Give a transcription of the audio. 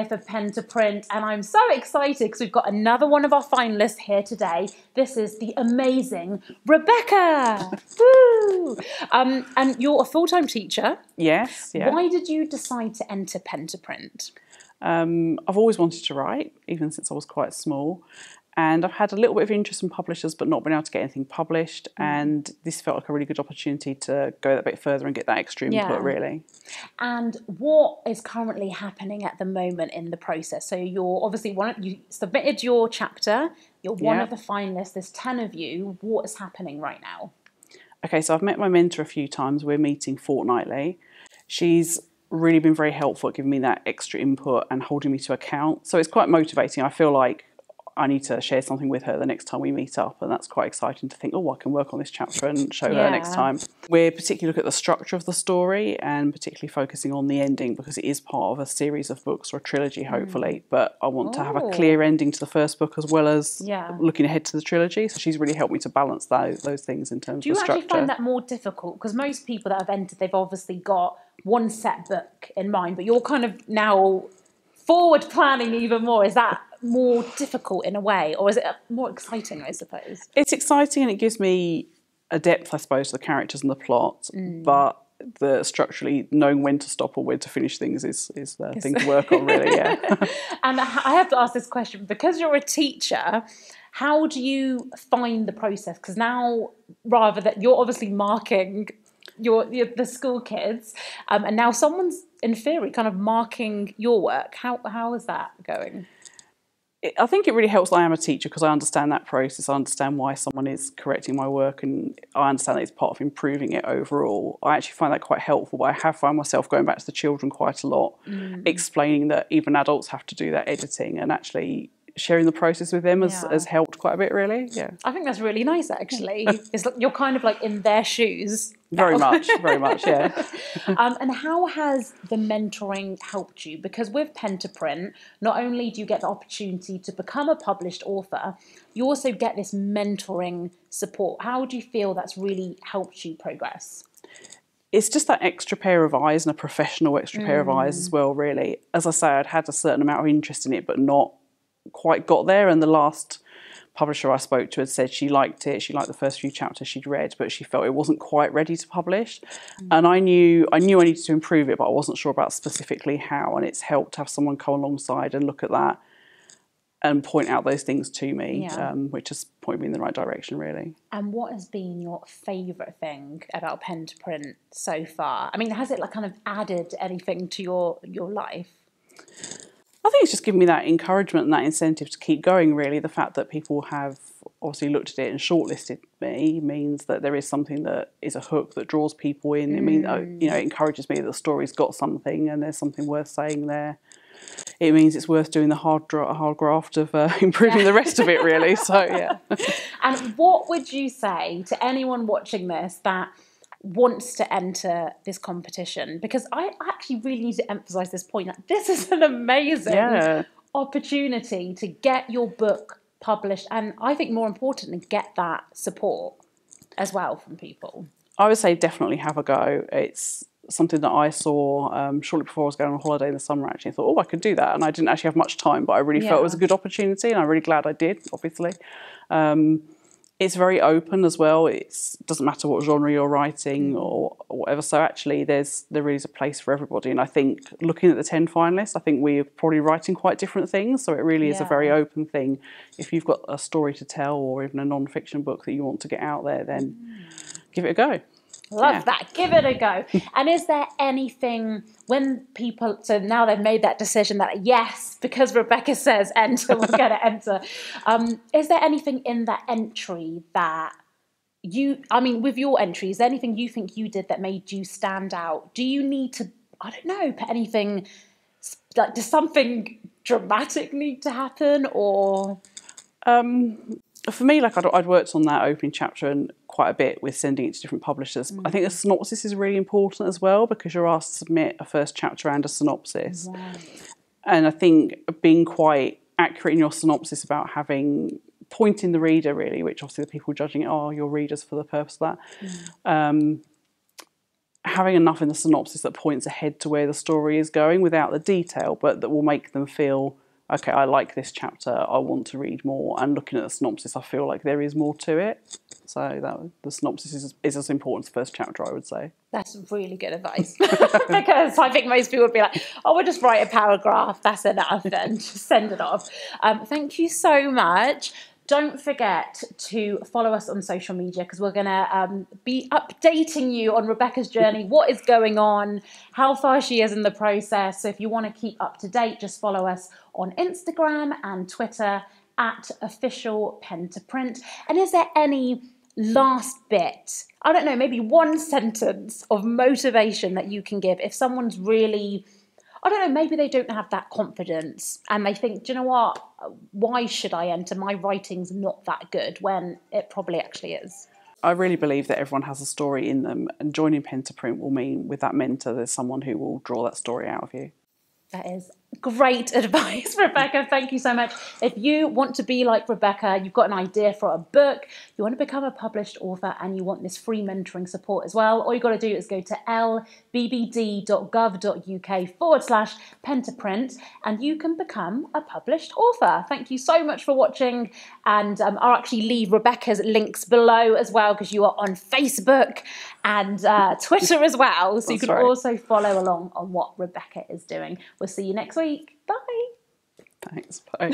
here for Pen to Print, and I'm so excited because we've got another one of our finalists here today. This is the amazing Rebecca. Woo! And you're a full-time teacher. Yes. Yeah. Why did you decide to enter Pen to Print? I've always wanted to write, even since I was quite small. And I've had a little bit of interest from publishers, but not been able to get anything published. And this felt like a really good opportunity to go that bit further and get that extra input, really. And what is currently happening at the moment in the process? So you're obviously you submitted your chapter. You're one of the finalists. There's 10 of you. What is happening right now? Okay, so I've met my mentor a few times. We're meeting fortnightly. She's really been very helpful at giving me that extra input and holding me to account. So it's quite motivating. I feel like I need to share something with her the next time we meet up, and that's quite exciting to think, oh, I can work on this chapter and show her next time. We're particularly looking at the structure of the story and particularly focusing on the ending, because it is part of a series of books, or a trilogy hopefully, but I want to have a clear ending to the first book as well as looking ahead to the trilogy. So she's really helped me to balance those things in terms of the structure. Do you actually find that more difficult? Because most people that have entered, they've obviously got one set book in mind, but you're kind of now forward planning even more. Is that more difficult in a way, or is it more exciting, I suppose? It's exciting, and it gives me a depth, I suppose, to the characters and the plot, but the structurally knowing when to stop or when to finish things is the thing to work on, really, And I have to ask this question, because you're a teacher, how do you find the process? Because now, rather that you're obviously marking the school kids, and now someone's, in theory, kind of marking your work. How is that going? I think it really helps that I am a teacher, because I understand that process. I understand why someone is correcting my work, and I understand that it's part of improving it overall. I actually find that quite helpful, but I have found myself going back to the children quite a lot, explaining that even adults have to do that editing, and actually sharing the process with them has helped quite a bit, really. Yeah, I think that's really nice, actually. It's like you're kind of like in their shoes. Very much, yeah. And how has the mentoring helped you? Because with Pen to Print, not only do you get the opportunity to become a published author, you also get this mentoring support. How do you feel that's really helped you progress? It's just that extra pair of eyes, and a professional extra pair of eyes as well, really. As I say, I'd had a certain amount of interest in it, but not quite got there, and the last publisher I spoke to had said she liked it, she liked the first few chapters she'd read, but she felt it wasn't quite ready to publish, and I knew I needed to improve it, but I wasn't sure about specifically how, and it's helped to have someone come alongside and look at that and point out those things to me, which has pointed me in the right direction, really. And what has been your favourite thing about Pen to Print so far? I mean, has it like kind of added anything to your life? I think it's just given me that encouragement and that incentive to keep going, really. The fact that people have obviously looked at it and shortlisted me means that there is something that is a hook that draws people in. It means, it encourages me that the story's got something and there's something worth saying there. It means it's worth doing the hard graft of improving the rest of it, really. So, yeah. And what would you say to anyone watching this that wants to enter this competition? Because I actually really need to emphasize this point, that this is an amazing opportunity to get your book published, and I think more importantly, get that support as well from people. I would say definitely have a go. It's something that I saw shortly before I was going on holiday in the summer, actually. I thought, oh, I could do that, and I didn't actually have much time, but I really felt it was a good opportunity, and I'm really glad I did, obviously. It's very open as well. It doesn't matter what genre you're writing or whatever. So actually there really is a place for everybody. And I think looking at the 10 finalists, I think we're probably writing quite different things. So it really is a very open thing. If you've got a story to tell, or even a non-fiction book that you want to get out there, then give it a go. Love that. Give it a go. And is there anything when people, so now they've made that decision that yes, because Rebecca says enter, we're going to enter. Is there anything in that entry that with your entry, is there anything you think you did that made you stand out? Do you need to, I don't know, put anything, like does something dramatic need to happen, or? For me, like I'd worked on that opening chapter and quite a bit with sending it to different publishers. I think the synopsis is really important as well, because you're asked to submit a first chapter and a synopsis. Right. And I think being quite accurate in your synopsis about pointing the reader, really, which obviously the people judging it are your readers for the purpose of that. having enough in the synopsis that points ahead to where the story is going without the detail, but that will make them feel, okay, I like this chapter, I want to read more, and looking at the synopsis I feel like there is more to it. So the synopsis is as important as the first chapter, I would say. That's really good advice. Because I think most people would be like, oh, we'll just write a paragraph, that's enough, and just send it off. Thank you so much. Don't forget to follow us on social media, because we're going to be updating you on Rebecca's journey, what is going on, how far she is in the process. So if you want to keep up to date, just follow us on Instagram and Twitter at official Pen to Print. And is there any last bit, I don't know, maybe one sentence of motivation that you can give if someone's really, I don't know, maybe they don't have that confidence and they think, do you know what, why should I enter? My writing's not that good, when it probably actually is. I really believe that everyone has a story in them, and joining Pen to Print will mean with that mentor there's someone who will draw that story out of you. That is great advice, Rebecca. Thank you so much. If you want to be like Rebecca, you've got an idea for a book, you want to become a published author, and you want this free mentoring support as well, all you've got to do is go to lbbd.gov.uk/pen to print and you can become a published author. Thank you so much for watching, and I'll actually leave Rebecca's links below as well, because you are on Facebook and Twitter as well, so you can also follow along on what Rebecca is doing. We'll see you next week. Bye. Thanks. Bye.